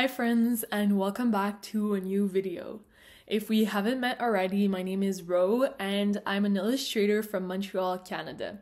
Hi friends, and welcome back to a new video. If we haven't met already, my name is Ro and I'm an illustrator from Montreal, Canada.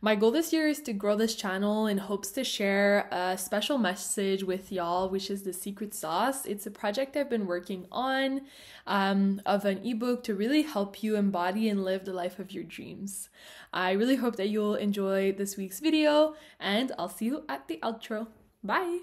My goal this year is to grow this channel in hopes to share a special message with y'all, which is the secret sauce. It's a project I've been working on of an ebook to really help you embody and live the life of your dreams. I really hope that you'll enjoy this week's video and I'll see you at the outro. Bye!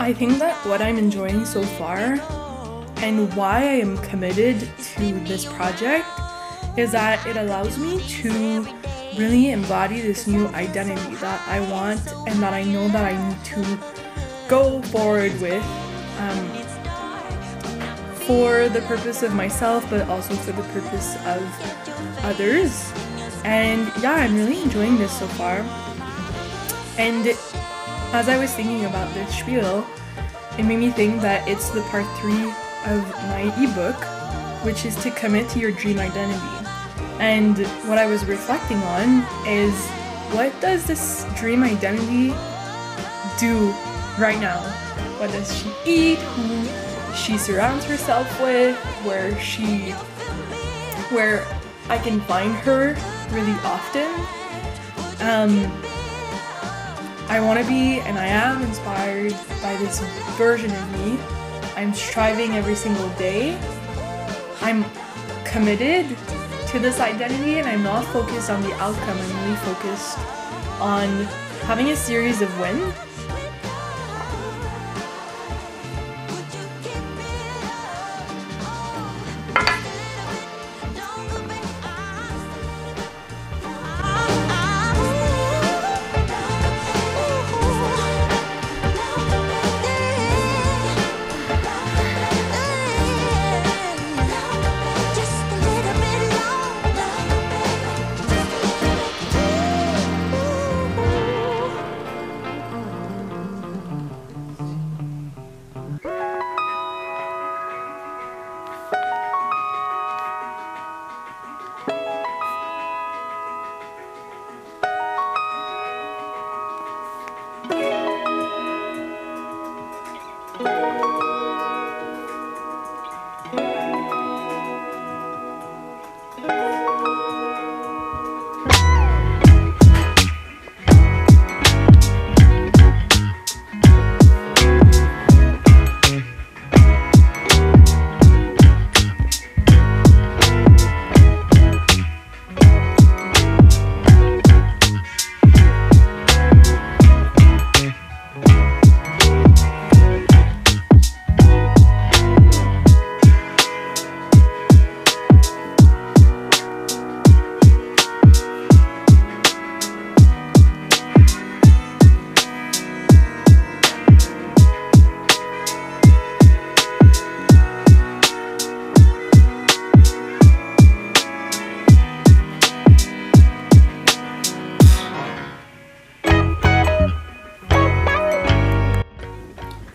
I think that what I'm enjoying so far and why I am committed to this project is that it allows me to really embody this new identity that I want and that I know that I need to go forward with for the purpose of myself, but also for the purpose of others. And yeah, I'm really enjoying this so far. And as I was thinking about this spiel, it made me think that it's the part 3 of my ebook, which is to commit to your dream identity. And what I was reflecting on is, what does this dream identity do right now? What does she eat? Who she surrounds herself with? Where I can find her really often. I want to be, and I am inspired by this version of me. I'm striving every single day. I'm committed to this identity and I'm not focused on the outcome. I'm really focused on having a series of wins.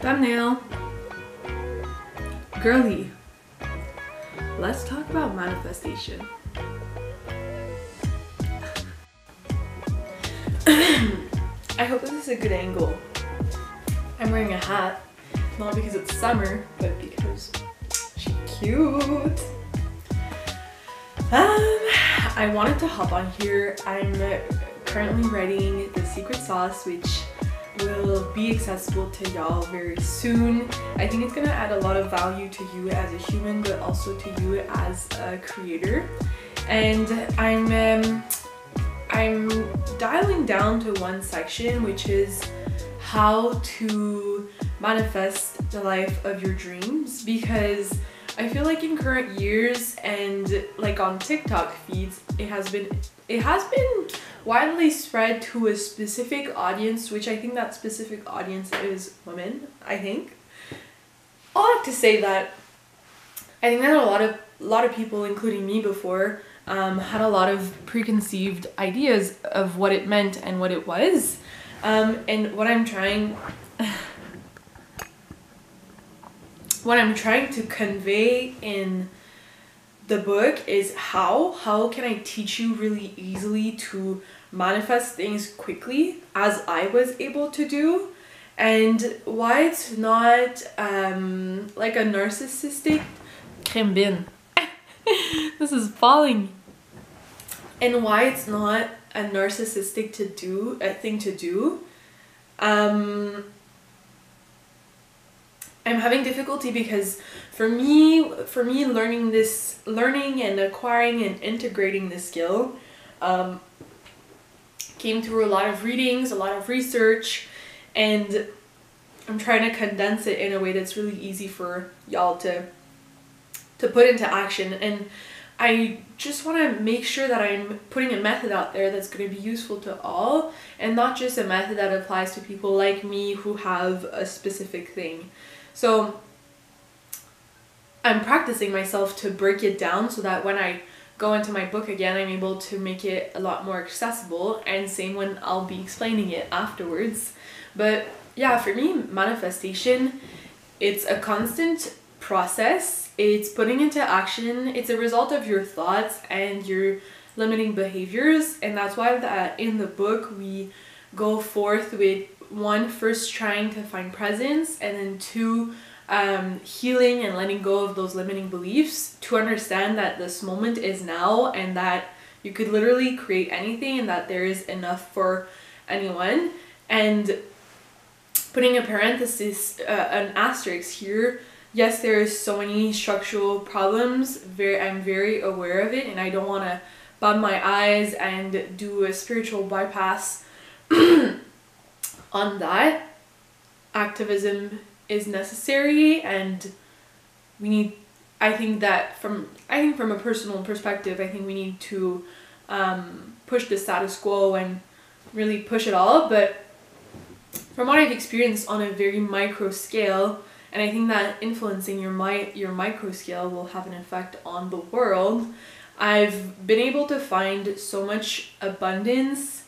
Thumbnail. Girly, let's talk about manifestation. I hope this is a good angle. I'm wearing a hat, not because it's summer, but because she's cute. I wanted to hop on here. I'm currently writing the secret sauce, which will be accessible to y'all very soon. I think it's gonna add a lot of value to you as a human, but also to you as a creator. And I'm dialing down to one section, which is how to manifest the life of your dreams, because I feel like in current years and like on TikTok feeds, it has been widely spread to a specific audience, which I think that specific audience is women, I think. I like to say that I think that a lot of people, including me before, had a lot of preconceived ideas of what it meant and what it was. And what I'm trying to convey in the book is how can I teach you really easily to manifest things quickly, as I was able to do, and why it's not like a narcissistic crème bin. This is falling. And why it's not a narcissistic thing to do. I'm having difficulty because for me learning and acquiring and integrating this skill came through a lot of readings, a lot of research, and I'm trying to condense it in a way that's really easy for y'all to put into action. And I just want to make sure that I'm putting a method out there that's going to be useful to all, and not just a method that applies to people like me who have a specific thing. So I'm practicing myself to break it down so that when I go into my book again, I'm able to make it a lot more accessible, and same when I'll be explaining it afterwards. But yeah, for me, manifestation, it's a constant process. It's putting into action. It's a result of your thoughts and your limiting behaviors, and that's why in the book we go forth with one, first trying to find presence, and then two, healing and letting go of those limiting beliefs, to understand that this moment is now and that you could literally create anything and that there is enough for anyone. And putting a parenthesis, an asterisk here, yes, there is so many structural problems. I'm very aware of it, and I don't want to bump my eyes and do a spiritual bypass on that. Activism is necessary, and we need, I think from a personal perspective, I think we need to push the status quo and really push it all. But from what I've experienced on a very micro scale, and I think that influencing your micro scale will have an effect on the world, I've been able to find so much abundance,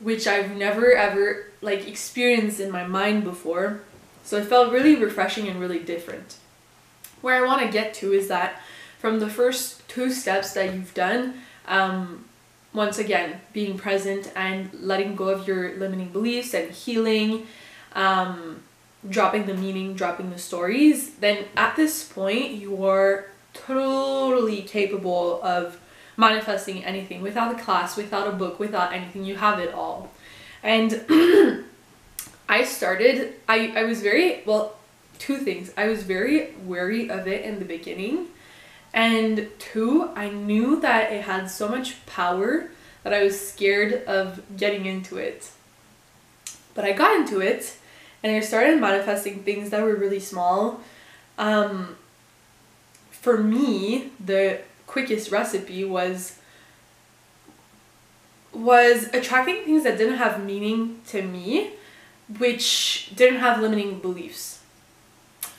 which I've never ever like experienced in my mind before. So it felt really refreshing and really different. Where I want to get to is that from the first two steps that you've done, once again, being present and letting go of your limiting beliefs and healing, dropping the meaning, dropping the stories, then at this point you are totally capable of manifesting anything, without a class, without a book, without anything. You have it all. And I was very wary of it in the beginning, and two, I knew that it had so much power that I was scared of getting into it. But I got into it, and I started manifesting things that were really small. For me, the quickest recipe was attracting things that didn't have meaning to me, which didn't have limiting beliefs.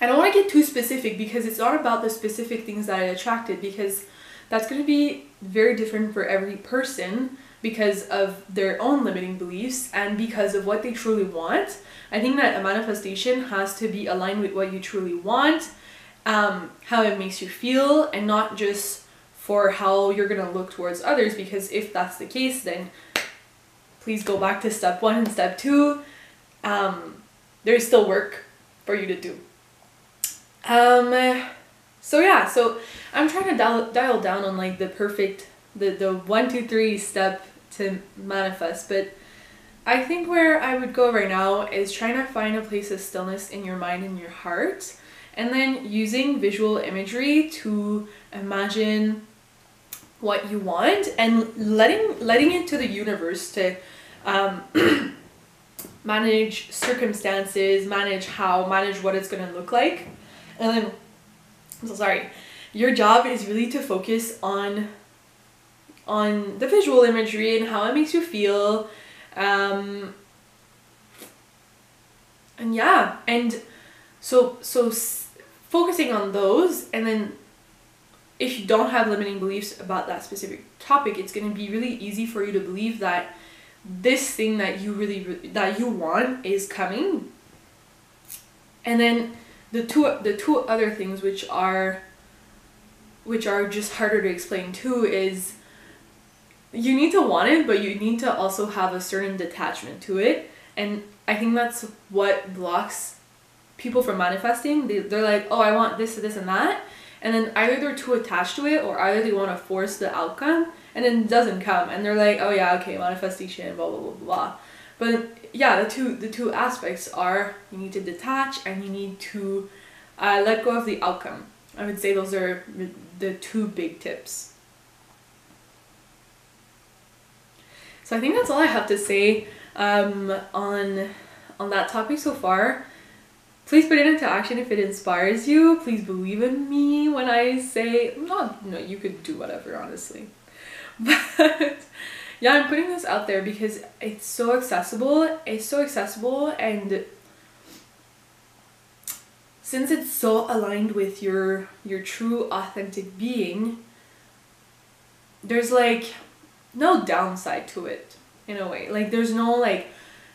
I don't want to get too specific because it's not about the specific things that I attracted, because that's going to be very different for every person, because of their own limiting beliefs and because of what they truly want. I think that a manifestation has to be aligned with what you truly want, how it makes you feel, and not just for how you're gonna look towards others, because if that's the case, then please go back to step one and step two. There's still work for you to do. So yeah, so I'm trying to dial down on like the perfect, the 1, 2, 3 step to manifest, but I think where I would go right now is trying to find a place of stillness in your mind and your heart, and then using visual imagery to imagine what you want and letting it to the universe to manage circumstances, manage what it's going to look like. And then, I'm so sorry, your job is really to focus on the visual imagery and how it makes you feel. And yeah, and so focusing on those, and then if you don't have limiting beliefs about that specific topic, it's going to be really easy for you to believe that this thing that you really want is coming. And then the two other things which are just harder to explain too is you need to want it, but you need to also have a certain detachment to it. And I think that's what blocks people from manifesting. They're like, oh, I want this, this, and that. And then either they're too attached to it, or either they want to force the outcome, and then it doesn't come. And they're like, oh yeah, okay, manifestation, blah, blah, blah, blah. But yeah, the two aspects are you need to detach and you need to let go of the outcome. I would say those are the two big tips. So I think that's all I have to say on that topic so far. Please put it into action if it inspires you. Please believe in me when I say, no, you could do whatever, honestly. But yeah, I'm putting this out there because it's so accessible, and since it's so aligned with your true authentic being, there's like no downside to it in a way. Like there's no like,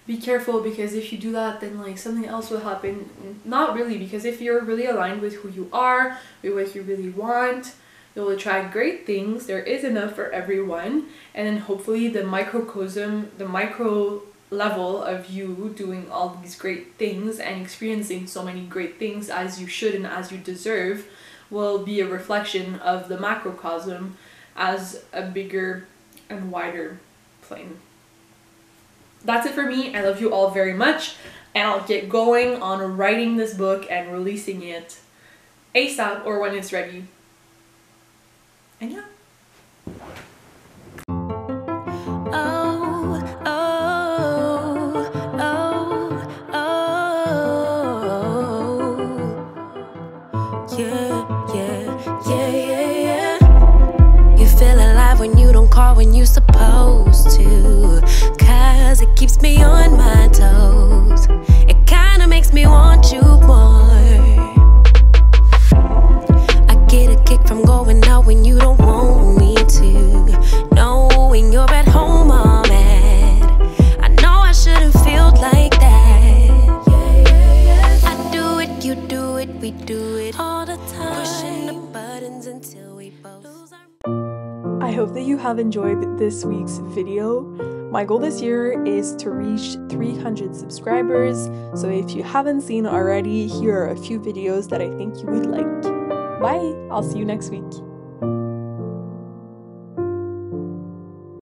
be careful because if you do that then like something else will happen. Not really, because if you're really aligned with who you are, with what you really want, you'll attract great things. There is enough for everyone, and then hopefully the micro level of you doing all these great things and experiencing so many great things as you should and as you deserve will be a reflection of the macrocosm as a bigger and wider plane. That's it for me. I love you all very much, and I'll get going on writing this book and releasing it ASAP or when it's ready. And yeah. When you don't call when you're supposed to, 'cause it keeps me on my toes. It kinda makes me want you more. I get a kick from going out when you don't want me to, knowing you're at home all mad. I know I shouldn't feel like that. I do it, you do it, we do it all the time, pushing the buttons until we both lose our... I hope that you have enjoyed this week's video. My goal this year is to reach 300 subscribers, so if you haven't seen already, here are a few videos that I think you would like. Bye! I'll see you next week.